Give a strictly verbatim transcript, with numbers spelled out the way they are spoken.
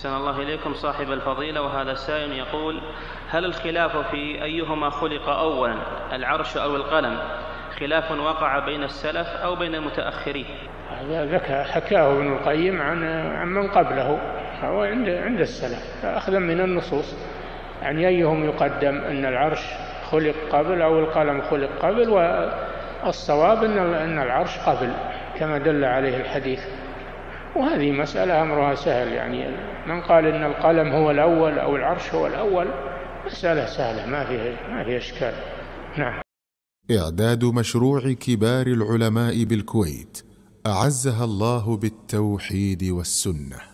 أحسن الله إليكم صاحب الفضيلة. وهذا السائل يقول: هل الخلاف في أيهما خلق أولا، العرش أو القلم، خلاف وقع بين السلف أو بين المتأخرين؟ هذا ذكر حكاه ابن القيم عن عمن قبله، هو عند عند السلف أخذا من النصوص عن أيهم يقدم، أن العرش خلق قبل أو القلم خلق قبل، والصواب أن العرش قبل كما دل عليه الحديث. وهذه مسألة أمرها سهل، يعني من قال إن القلم هو الأول أو العرش هو الأول مسألة سهلة ما فيها ما فيها إشكال. نعم. إعداد مشروع كبار العلماء بالكويت أعزها الله بالتوحيد والسنة.